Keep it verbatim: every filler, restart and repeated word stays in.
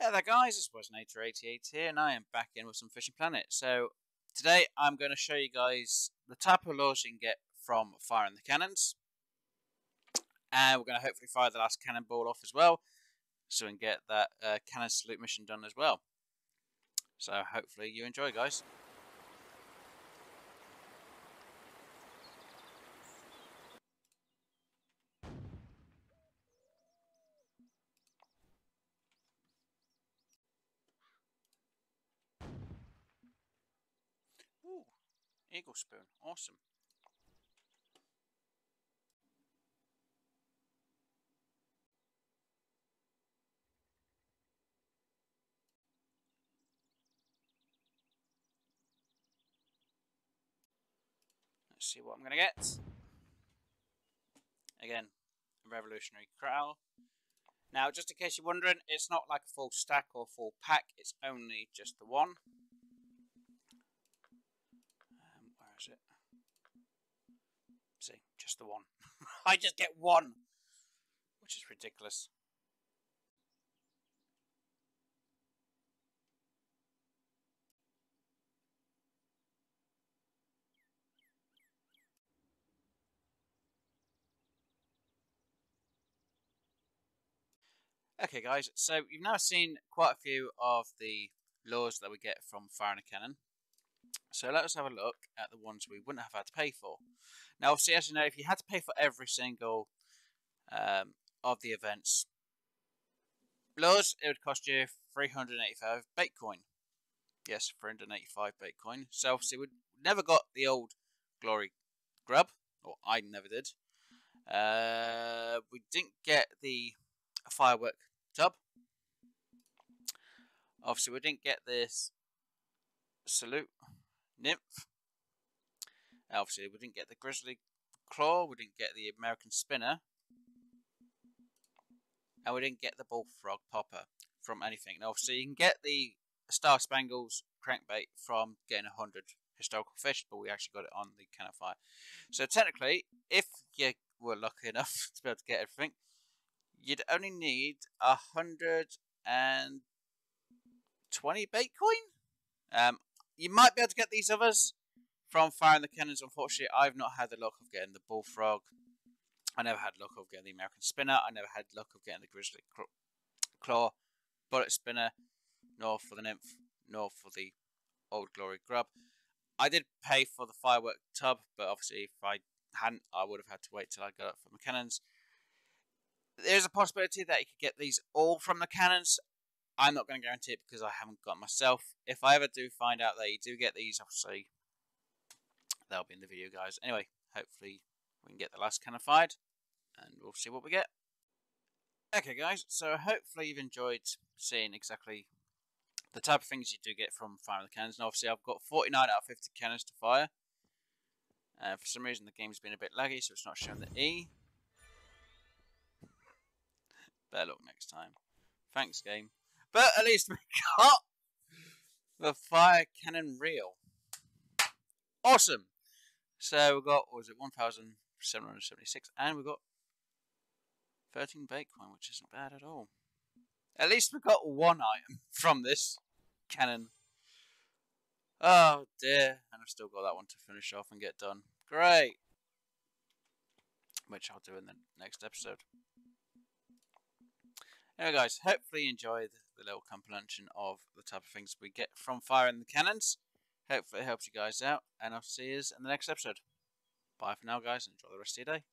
Hello there guys, it's Waznator eighty-eight here and I am back in with some Fishing Planet. So today I'm going to show you guys the type of lures you can get from firing the cannons. And we're going to hopefully fire the last cannonball off as well, so we can get that uh, cannon salute mission done as well. So hopefully you enjoy, guys. Eagle spoon, awesome. Let's see what I'm gonna get. Again, a Revolutionary Crowl. Now, just in case you're wondering, it's not like a full stack or full pack, it's only just the one. It. See, just the one. I just get one, which is ridiculous. Okay guys, so you've now seen quite a few of the lures that we get from firing a cannon. So let us have a look at the ones we wouldn't have had to pay for. Now, obviously, as you know, if you had to pay for every single um, of the events, lures, it would cost you three hundred eighty-five Bitcoin. Yes, three hundred eighty-five Bitcoin. So obviously, we never got the Old Glory Grub, or I never did. Uh, we didn't get the Firework Tub. Obviously, we didn't get this Salute Nymph. Obviously, we didn't get the Grizzly Claw, we didn't get the American Spinner, and we didn't get the Bullfrog popper from anything. And obviously, you can get the Star Spangles crankbait from getting one hundred historical fish, but we actually got it on the cannon fire. So technically, if you were lucky enough to be able to get everything, you'd only need one hundred twenty Bitcoin. Um, You might be able to get these others from firing the cannons. Unfortunately, I've not had the luck of getting the Bullfrog. I never had luck of getting the American Spinner. I never had luck of getting the Grizzly Claw, Bullet Spinner, nor for the Nymph, nor for the Old Glory Grub. I did pay for the Firework Tub, but obviously if I hadn't, I would have had to wait till I got up from the cannons. There's a possibility that you could get these all from the cannons. I'm not going to guarantee it because I haven't got myself. If I ever do find out that you do get these, obviously, they'll be in the video, guys. Anyway, hopefully we can get the last cannon fired, and we'll see what we get. Okay, guys, so hopefully you've enjoyed seeing exactly the type of things you do get from firing the cannons. And obviously I've got forty-nine out of fifty cannons to fire. Uh, for some reason the game's been a bit laggy, so it's not showing the E. Better luck next time. Thanks, game. But at least we got the fire cannon reel. Awesome. So we got, what was it, one thousand seven hundred seventy-six, and we got thirteen Bitcoin, which isn't bad at all. At least we got one item from this cannon. Oh dear, and I've still got that one to finish off and get done. Great. Which I'll do in the next episode. Anyway guys, hopefully you enjoyed the little compilation of the type of things we get from firing the cannons. Hopefully it helps you guys out, and I'll see you in the next episode. Bye for now guys, and enjoy the rest of your day.